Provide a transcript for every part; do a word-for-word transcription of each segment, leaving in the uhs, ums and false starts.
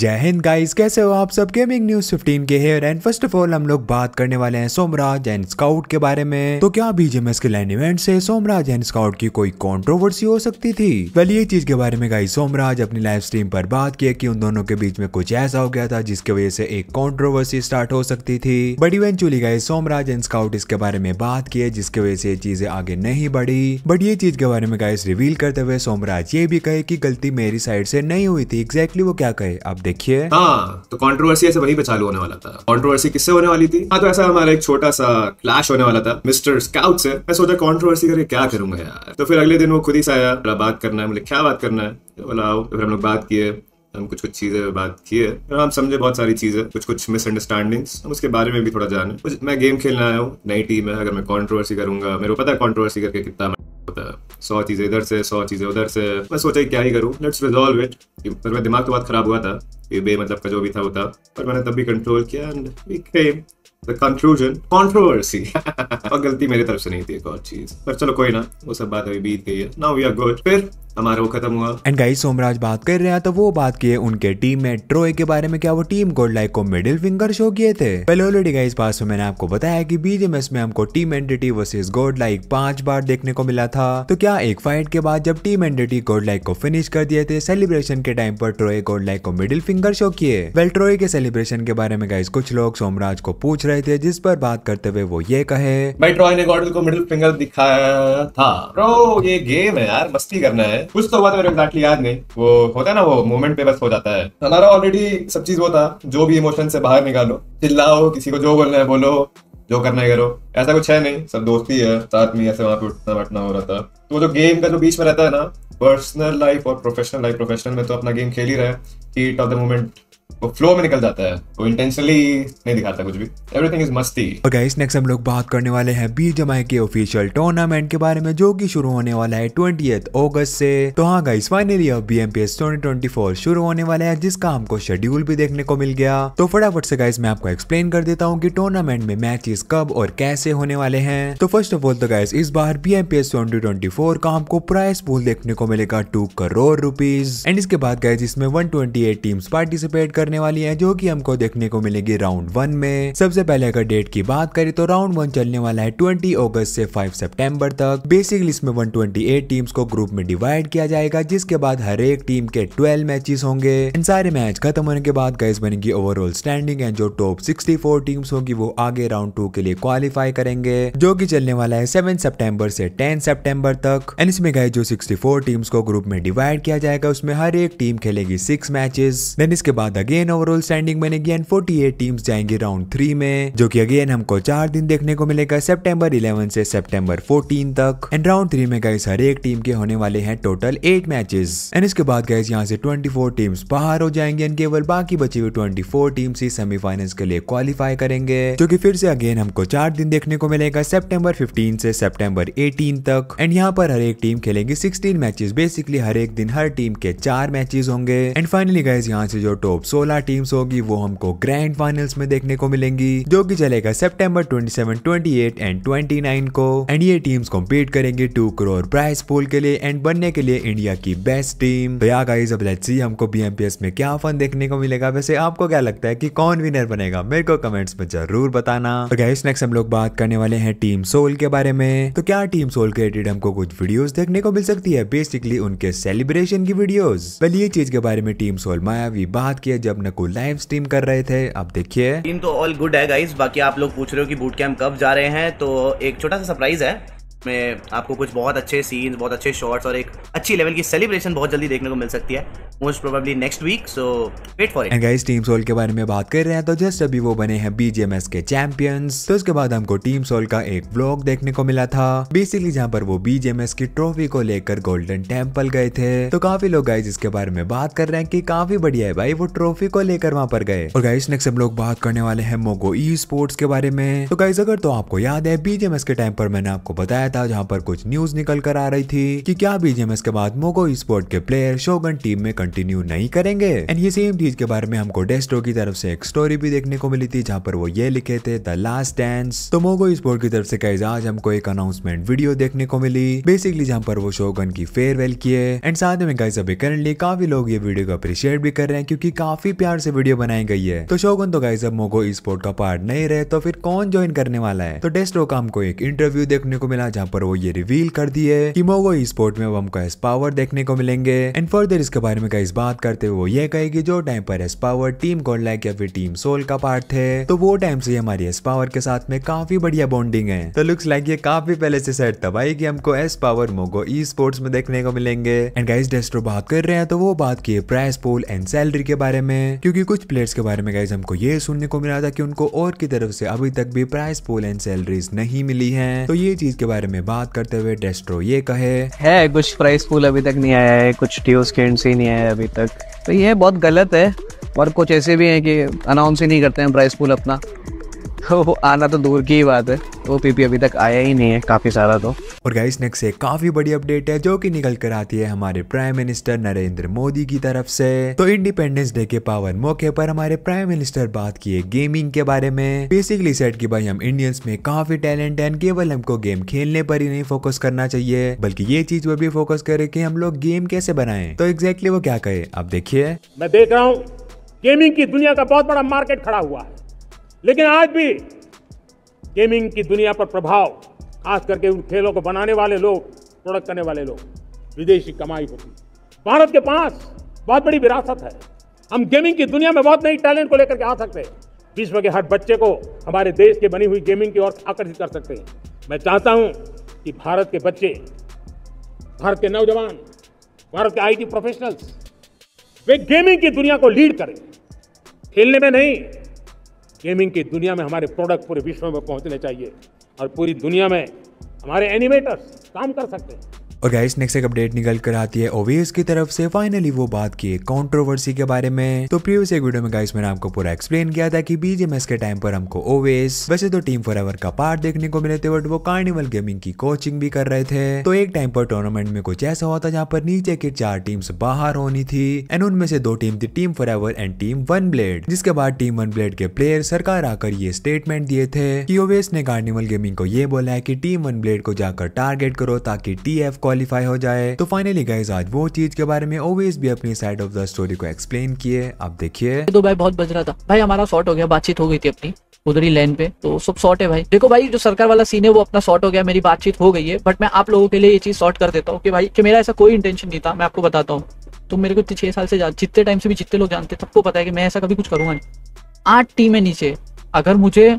जय हिंद गाइस, कैसे हो आप सब। गेमिंग न्यूज फिफ्टीन के here and first of all हम लोग बात करने वाले हैं सोमराज एंड स्काउट के बारे में। तो क्या बीजेएमएस के लाइन इवेंट से सोमराज एंड स्काउट की कोई कंट्रोवर्सी हो सकती थी? वेल ये चीज के बारे में गाइस सोमराज अपनी लाइव स्ट्रीम पर बात किए कि उन दोनों के बीच में कुछ ऐसा हो गया था जिसकी वजह से एक कॉन्ट्रोवर्सी स्टार्ट हो सकती थी। But eventually guys Somraj and scout इसके बारे में बात किए जिसकी वजह से ये चीजें आगे नहीं बढ़ी। बट ये चीज के बारे में गाइस रिवील करते हुए सोमराज ये भी कहे की गलती मेरी साइड से नहीं हुई थी। एग्जैक्टली वो क्या कहे आप देखिए। हाँ तो कंट्रोवर्सी ऐसे वही बचालू होने वाला था। कंट्रोवर्सी किससे होने वाली थी? हाँ तो ऐसा हमारा एक छोटा सा क्लैश होने वाला था मिस्टर स्काउट से। मैं सोचा कंट्रोवर्सी करके क्या करूंगा यार। तो फिर अगले दिन वो खुद ही से आया, बात करना है। मतलब क्या बात करना है? तो बोला, फिर हम लोग बात किए, हम कुछ कुछ चीजें बात किए, हम समझे बहुत सारी चीजें, कुछ कुछ मिसअंडरस्टैंडिंग्स, हम उसके बारे में भी थोड़ा जाने। मैं गेम खेलना आया हूँ, नई टीम है, अगर मैं कंट्रोवर्सी करूंगा, मेरे को पता है कंट्रोवर्सी करके कितना होता है, सौ चीजें इधर से सौ चीजें उधर से। मैं सोचा क्या ही करूँ, लेट्स रिजॉल्व इट। पर मेरा दिमाग तो बहुत खराब हुआ था, ये बे मतलब का जो भी था वो था, पर मैंने तब भी कंट्रोल किया and we came the conclusion controversy. और गलती मेरी तरफ से नहीं थी एक और चीज, पर चलो कोई ना, वो सब बात अभी बीत गई है, नाउ वी आर गुड। फिर हमारा वो खत्म हुआ। एंड गाइस सोमराज बात कर रहे हैं तो वो बात किए उनके टीम में ट्रोय के बारे में। क्या वो टीम गॉड लाइक को मिडिल फिंगर शो किए थे? पहले ऑलरेडी गाइस पास में मैंने आपको बताया कि बीजेएमएस में हमको team entity versus god like पांच बार देखने को मिला था। तो क्या एक फाइट के बाद जब टीम एंटिटी गॉड लाइक को फिनिश कर दिए थे, सेलिब्रेशन के टाइम पर ट्रोय गॉड लाइक को मिडिल फिंगर शो किए। वेल ट्रोय के सेलिब्रेशन के बारे में गाइस कुछ लोग सोमराज को पूछ रहे थे जिस पर बात करते हुए वो ये कहे, भाई ट्रोय ने गॉड को मिडिल फिंगर दिखाया था। ब्रो ये गेम है यार, मस्ती करना है। कुछ तो हुआ था मेरे एग्जैक्टली याद नहीं, वो होता है ना वो मोमेंट पे बस हो जाता है। हमारा ऑलरेडी सब चीज वो था, जो भी इमोशन से बाहर निकालो, चिल्लाओ, किसी को जो बोलना है बोलो, जो करना है करो, ऐसा कुछ है नहीं, सब दोस्ती है। साथ में ऐसे वहाँ पे उठना बैठना हो रहा था, तो वो जो गेम का जो बीच में रहता है ना, पर्सनल लाइफ और प्रोफेशनल लाइफ, प्रोफेशनल में तो अपना गेम खेल ही रहे, हीट ऑफ द मोमेंट वो फ्लो में निकल जाता है, वो इंटेंशनली नहीं दिखाता कुछ भी, एवरीथिंग इज मस्ती। और गाइस नेक्स्ट हम लोग बात करने वाले हैं बीजेएमएस के ऑफिशियल टूर्नामेंट के बारे में जो कि शुरू होने वाला है ट्वेंटीएथ अगस्त से। तो हाँ गाइस फाइनली अब बीएमपीएस ट्वेंटी ट्वेंटी फोर शुरू होने वाला है जिसका हमको शेड्यूल भी देखने को मिल गया। तो फटाफट से गाइस मैं आपको एक्सप्लेन कर देता हूँ की टूर्नामेंट में मैचेस कब और कैसे होने वाले हैं। तो फर्स्ट ऑफ ऑल तो गाइस इस बार बीएमपीएस ट्वेंटी ट्वेंटी फोर का हमको प्राइस पूल देखने को मिलेगा टू करोड़ रुपीज। एंड इसके बाद गाइस इसमें one twenty eight teams participate करने वाली है जो कि हमको देखने को मिलेगी राउंड वन में। सबसे पहले अगर डेट की बात करें तो राउंड वन चलने वाला है ट्वेंटी अगस्त से फाइव सितंबर तक। बेसिकली इसमें वन ट्वेंटी एट टीम्स को ग्रुप में डिवाइड किया जाएगा जिसके बाद हर एक टीम के ट्वेल्व मैचेस होंगे। इन सारे मैच खत्म होने के बाद गाइस बनेगी ओवरऑल स्टैंडिंग एंड जो टॉप सिक्सटी फोर टीम्स होगी वो आगे राउंड टू के लिए क्वालिफाई करेंगे जो की चलने वाला है सेवन सितंबर से टेन सितंबर तक। एंड इसमें गाइस जो सिक्सटी फोर टीम्स को ग्रुप में डिवाइड किया जाएगा उसमें हर एक टीम खेलेगी सिक्स मैचेस। देन इसके बाद अगेन ओवरऑल स्टैंडिंग बनेगी एंड फोर्टी एट टीम्स जाएंगी राउंड थ्री में जो कि अगेन हमको चार दिन देखने को मिलेगा सितंबर इलेवन से सितंबर फोर्टीन तक। एंड राउंड थ्री में गाइस हर एक टीम के होने वाले हैं टोटल एट मैचेस। एंड इसके बाद गाइस यहाँ से ट्वेंटी फोर टीम्स बाहर हो जाएंगे एंड केवल बाकी बची हुई ट्वेंटी फोर टीम्स ही सेमीफाइनल्स के लिए क्वालिफाई करेंगे जो कि फिर से अगेन हमको चार दिन देखने को मिलेगा सितंबर फिफ्टीन से सितंबर एटीन तक। एंड यहाँ पर हर एक टीम खेलेगी सिक्सटीन मैचेस, बेसिकली हर एक दिन हर टीम के चार मैचेस होंगे। एंड फाइनली गाइस यहाँ से जो टॉप सोलह टीम्स होगी वो हमको ग्रैंड फाइनल्स में देखने को मिलेंगी जो कि चलेगा सितंबर twenty seven, twenty eight and twenty nine को। एंड ये टीम्स कॉम्पीट करेंगी टू करोड़ प्राइस पूल के लिए एंड बनने के लिए इंडिया की बेस्ट टीम। तो यार गाइस अब लेट्स सी हमको बीएमपीएस में क्या फन देखने को मिलेगा। वैसे आपको क्या लगता है कि कौन विनर बनेगा, मेरे को कमेंट्स में जरूर बताना। तो गाइस नेक्स्ट हम लोग बात करने वाले हैं टीम सोल के बारे में। तो क्या टीम सोल क्रिएटेड हमको कुछ वीडियोस देखने को मिल सकती है, बेसिकली उनके सेलिब्रेशन की वीडियोस। वेल ये चीज के बारे में टीम सोल मायावी बात किया जब नकु लाइव स्ट्रीम कर रहे थे, आप देखिए। टीम तो ऑल गुड है गाइस, बाकी आप लोग पूछ रहे हो कि बूट कैंप कब जा रहे हैं, तो एक छोटा सा सरप्राइज है में आपको कुछ बहुत अच्छे सीन्स, बहुत अच्छे शॉट्स और एक अच्छी लेवल की सेलिब्रेशन बहुत जल्दी देखने को मिल सकती है, most probably next week, so wait for it. And guys team soul के बारे में बात कर रहे हैं तो जस्ट अभी वो बने हैं बीजेएमएस के चैंपियंस। तो उसके बाद हमको टीम सोल का एक व्लॉग देखने को मिला था, बेसिकली जहाँ पर वो बीजेएमएस की ट्रॉफी को लेकर गोल्डन टेम्पल गए थे। तो काफी लोग गाइस इसके बारे में बात कर रहे हैं कि काफी बढ़िया है भाई, वो ट्रॉफी को लेकर वहाँ पर गए। और गाइस नेक्स्ट हम लोग बात करने वाले हैं मोगोई स्पोर्ट्स के बारे में। तो गाइस अगर तो आपको याद है बीजेएमएस के टाइम पर मैंने आपको बताया था जहाँ पर कुछ न्यूज निकल कर आ रही थी कि क्या बीजेएमएस के बाद मोगोई स्पोर्ट के प्लेयर शोगन टीम में कंटिन्यू नहीं करेंगे। एंड ये सेम थी चीज के बारे में हमको डेस्ट्रो की तरफ से एक स्टोरी भी देखने को मिली थी, जहाँ पर वो ये लिखे थे द लास्ट डांस। तो मोगोई स्पोर्ट की तरफ से गाइस आज हमको एक अनाउंसमेंट वीडियो देखने को मिली, बेसिकली जहाँ पर वो शोगन की फेयरवेल किए। एंड साथ में गाइस अभी करंटली काफी लोग ये वीडियो को अप्रिशिएट भी कर रहे हैं क्योंकि काफी प्यार से वीडियो बनाई गई है। तो शोगन तो गाइस अब मोगोई स्पोर्ट का पार्ट नहीं रहे तो फिर कौन ज्वाइन करने वाला है। तो डेस्ट्रो का हमको एक इंटरव्यू देखने को मिला जहाँ पर वो ये रिवील कर दिए कि मोगोई स्पोर्ट में वो हमको एस पावर देखने को मिलेंगे। एंड फर्दर इसके बारे में गाइस बात करते हुए वो ये कहे कि जो टाइम पर S power team god like या फिर टीम सोल का पार्ट थे तो वो टाइम से हमारी एस पावर के साथ में काफी बढ़िया बॉन्डिंग है। तो लुक्स लाइक ये काफी पहले से सेट था भाई कि हमको एस पावर मोगोई स्पोर्ट्स में देखने को मिलेंगे। एंड गाइस डेस्ट्रो बात कर रहे हैं तो वो बात की प्राइस पूल एंड सैलरी के बारे में, क्योंकि कुछ प्लेयर्स के बारे में गाइस हमको ये सुनने को मिला था कि उनको और की तरफ से अभी तक भी प्राइस पूल एंड सैलरीज नहीं मिली है। तो ये चीज के बारे में बात करते हुए डेस्ट्रो ये कहे है कुछ प्राइस पूल अभी तक नहीं आया है, कुछ टीओ स्किन्स ही नहीं आया अभी तक, तो ये बहुत गलत है। और कुछ ऐसे भी हैं कि अनाउंस ही नहीं करते हैं प्राइस पूल अपना, वो आना तो दूर की ही बात है। वो पीपी अभी तक आया ही नहीं है काफी सारा। तो और गाइस नेक्स्ट से काफी बड़ी अपडेट है जो कि निकल कर आती है हमारे प्राइम मिनिस्टर नरेंद्र मोदी की तरफ से। तो इंडिपेंडेंस डे के पावन मौके पर हमारे प्राइम मिनिस्टर बात किए गेमिंग के बारे में, बेसिकली सेट की भाई हम इंडियंस में काफी टैलेंट है, केवल हमको गेम खेलने पर ही नहीं फोकस करना चाहिए बल्कि ये चीज पर भी फोकस करे की हम लोग गेम कैसे बनाए। तो एग्जैक्टली वो क्या कहे आप देखिए। मैं देख रहा हूँ गेमिंग की दुनिया का बहुत बड़ा मार्केट खड़ा हुआ है, लेकिन आज भी गेमिंग की दुनिया पर प्रभाव खास करके उन खेलों को बनाने वाले लोग, प्रोडक्ट करने वाले लोग, विदेशी कमाई होती है। भारत के पास बहुत बड़ी विरासत है, हम गेमिंग की दुनिया में बहुत नई टैलेंट को लेकर के आ सकते हैं। विश्व के हर बच्चे को हमारे देश के बनी हुई गेमिंग की ओर आकर्षित कर सकते हैं। मैं चाहता हूं कि भारत के बच्चे, भारत के नौजवान, भारत के आई टी प्रोफेशनल्स, वे गेमिंग की दुनिया को लीड करें। खेलने में नहीं, गेमिंग की दुनिया में हमारे प्रोडक्ट पूरे विश्व में पहुंचने चाहिए और पूरी दुनिया में हमारे एनिमेटर्स काम कर सकते हैं। और गाइस नेक्स्ट एक अपडेट निकल कर आती है ओवेस की तरफ से। फाइनली वो बात की कंट्रोवर्सी के बारे में। तो प्रीवियस एक वीडियो में गाइस मैंने आपको पूरा एक्सप्लेन किया था कि बीजेएमएस के टाइम पर हमको ओवेस वैसे तो टीम फॉरएवर का पार्ट देखने को मिले थे बट वो कार्निवल गेमिंग की कोचिंग भी कर रहे थे। तो एक टाइम पर टूर्नामेंट में कुछ ऐसा होता जहाँ पर नीचे की चार टीम्स बाहर होनी थी एंड उनमें से दो टीम थी team forever and team one blade, जिसके बाद टीम वन ब्लेड के प्लेयर सरकार आकर ये स्टेटमेंट दिए थे कि ओवेस ने कार्निवल गेमिंग को ये बोला है कि टीम वन ब्लेड को जाकर टारगेट करो ताकि टी एफ क्वालिफाई हो जाए। तो फाइनली गाइस आज वो चीज के बारे में ओवेस भी अपनी साइड ऑफ द स्टोरी को एक्सप्लेन किए, आप देखिए। तो भाई बहुत बज रहा था भाई, हमारा शॉर्ट हो गया, बातचीत हो गई थी अपनी उधर ही लाइन पे, तो सब शॉर्ट है भाई। देखो भाई जो सरकार वाला सीन है वो अपना शॉर्ट हो गया, मेरी बातचीत हो गई है, बट मैं आप लोगों के लिए ये चीज शॉर्ट कर देता हूँ कि भाई कि मेरा ऐसा कोई इंटेंशन नहीं था। मैं आपको बताता हूँ, तुम मेरे को छह साल से जितने टाइम से भी जितने लोग जानते सबको पता है कि मैं ऐसा कभी कुछ करूंगा नहीं। आठ टीम है नीचे, अगर मुझे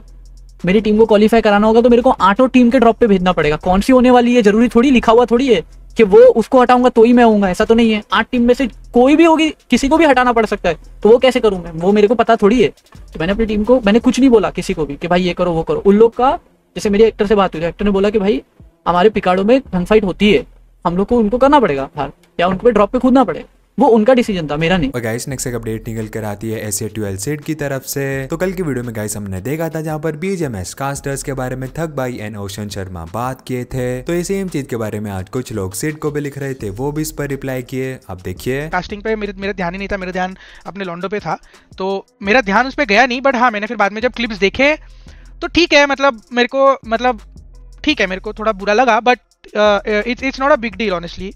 मेरी टीम को क्वालिफाई कराना होगा तो मेरे को आठों टीम के ड्रॉप पे भेजना पड़ेगा। कौन सी होने वाली है जरूरी थोड़ी, लिखा हुआ थोड़ी है कि वो उसको हटाऊंगा तो ही मैं होऊंगा, ऐसा तो नहीं है। आठ टीम में से कोई भी होगी, किसी को भी हटाना पड़ सकता है, तो वो कैसे करूं मैं, वो मेरे को पता थोड़ी है। तो मैंने अपनी टीम को मैंने कुछ नहीं बोला किसी को भी कि भाई ये करो वो करो। उन लोग का जैसे मेरे एक्टर से बात हुई, एक्टर ने बोला कि भाई हमारे पिकाडो में गन फाइट होती है, हम लोग को उनको करना पड़ेगा बाहर या उनको ड्रॉप पे कूदना पड़ेगा, वो उनका डिसीजन था, मेरा नहीं। और गाइस नेक्स्ट एक अपडेट निकल कर आती है एस ए ट्वेल्व सेट की तरफ से। तो कल की वीडियो में गाइस हमने देखा था जहाँ पर बीजेएमएस कास्टर्स के बारे में थक भाई एंड ओशन शर्मा बात किए थे। तो ये सेम चीज के बारे में आज कुछ लोग सेट को भी लिख रहे थे, वो भी इस पर रिप्लाई किए, आप देखिए। कास्टिंग पे मेरे, मेरे ध्यान ही नहीं था, मेरा ध्यान अपने लॉन्डो पे था तो मेरा ध्यान उस पर गया नहीं। बट हाँ मैंने फिर बाद में जब क्लिप्स देखे तो ठीक है, मतलब मेरे को मतलब ठीक है, मेरे को थोड़ा बुरा लगा but it's it's not a big deal honestly.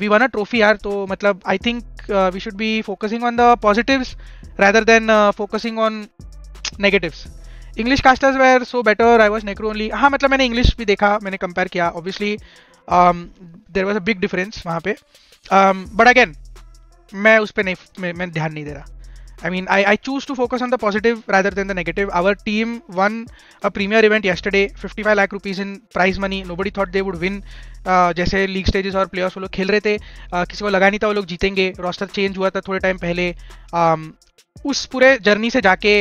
We won a trophy यार, तो मतलब I think we should be focusing on the positives rather than focusing on negatives. English casters were so better, I was necro only. हाँ मतलब मैंने English भी देखा, मैंने compare किया, obviously there was a big difference वहाँ पे, but again मैं उस पर नहीं मैं, मैं ध्यान नहीं दे रहा। I mean, I, I choose to focus on the positive rather than the negative. Our team won a premier event yesterday, fifty-five lakh rupees in prize money. Nobody thought they would win. Uh, जैसे league stages और players वो लोग खेल रहे थे, uh, किसी को लगा नहीं था वो लोग जीतेंगे। रोस्टर चेंज हुआ था थोड़े टाइम पहले, um, उस पूरे जर्नी से जाके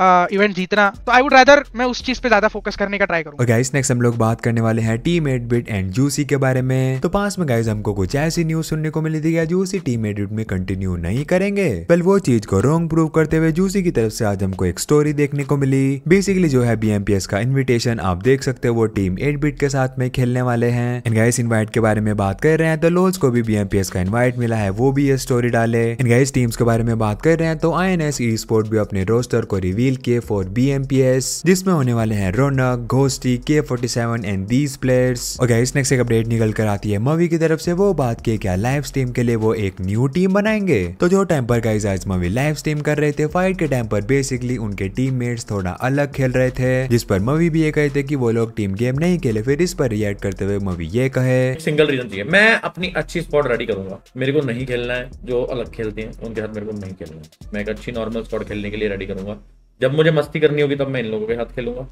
इवेंट जीतना, तो आई वुड रादर मैं उस चीज पे ज्यादा फोकस करने का ट्राई करूंगा। और गाइस नेक्स्ट हम लोग बात करने वाले हैं team eight bit and juicy के बारे में। तो पास में गाइस हमको कुछ ऐसी न्यूज सुनने को मिली थी कि जूसी टीम एट बिट में कंटिन्यू नहीं करेंगे। पहले वो चीज को रॉन्ग प्रूव करते हुए जूसी की तरफ से आज हमको एक स्टोरी देखने को मिली। बेसिकली जो है बीएमपीएस का इन्विटेशन आप देख सकते हो, वो टीम एट बिट के साथ में खेलने वाले हैं। एंड गाइस इनवाइट के बारे में बात कर रहे हैं तो लॉर्ड्स को भी बीएमपीएस का इनवाइट मिला है, वो भी ये स्टोरी डाले। एंड गाइस टीम्स के बारे में बात कर रहे हैं तो आईएनएस ईस्पोर्ट भी अपने रोस्टर को रिवील किए फॉर बीएमपीएस, जिसमें होने वाले हैं रोना, घोस्टी, के forty seven and these players. और गाइस नेक्स्ट एक अपडेट निकल कर आती है मवी की तरफ से। वो बात की क्या लाइव स्ट्रीम के लिए वो एक न्यू टीम बनाएंगे। तो जो टाइम पर गाइस आज मवी लाइव स्ट्रीम कर रहे थे, फाइट के टाइम पर बेसिकली उनके टीममेट्स थोड़ा अलग खेल रहे थे, जिस पर मवी भी ये कहे थे कि वो लोग टीम गेम नहीं खेले। फिर इस पर रिएक्ट करते हुए मवी ये कहे, सिंगल रीजन थी मैं अपनी अच्छी स्पॉट रेडी करूंगा, मेरे को नहीं खेलना है जो अलग खेलते हैं उनके साथ, मेरे को नहीं खेलना है। मैं एक अच्छी नॉर्मल स्पॉट खेलने के लिए रेडी करूंगा। जब मुझे मस्ती करनी होगी तब मैं इन लोगों के साथ खेलूंगा,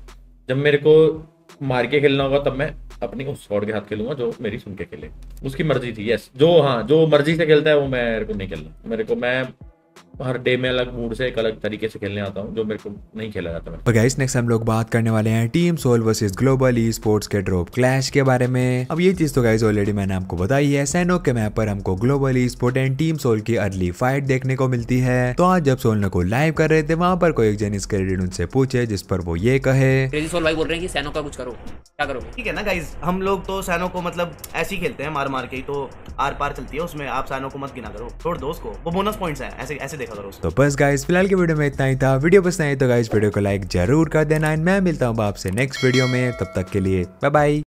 जब मेरे को मार के खेलना होगा तब मैं अपनी उस स्पॉट के साथ खेलूंगा जो मेरी सुन के खेले। उसकी मर्जी थी, यस जो हाँ जो मर्जी से खेलता है वो मेरे को नहीं खेलना। मेरे को मैं हर डे में अलग मूड से एक अलग तरीके से खेलने आता हूँ जो मेरे को नहीं खेला जाता है। और गाइस नेक्स्ट हम लोग बात करने वाले हैं team soul versus global e sports के ड्रॉप क्लैश के बारे में। अब ये चीज तो गाइस ऑलरेडी मैंने आपको बताई है। सैनो के मैप पर हमको global E sport and team soul की अर्ली फाइट देखने को मिलती है। तो आज जब सोलना को लाइव कर रहे थे वहाँ पर कोई एक जन इसके रिलेटेड उनसे पूछे, जिस पर वो ये कहे, क्रेजी सोल भाई बोल रहे हैं कि सैनो का कुछ करो, क्या करोगे? ठीक है ना गाइस, हम लोग तो सैनो को मतलब ऐसे ही खेलते हैं, मार मार के ही तो आर पार चलती है उसमें। आप सैनो को मत गिना करो, छोड़ दो उसको, वो बोनस पॉइंट्स है, ऐसे ऐसे। तो बस गाइस फिलहाल की वीडियो में इतना ही था। वीडियो पसंद आई तो गाइस वीडियो को लाइक जरूर कर देना। मैं मिलता हूँ आपसे नेक्स्ट वीडियो में, तब तक के लिए बाय बाय।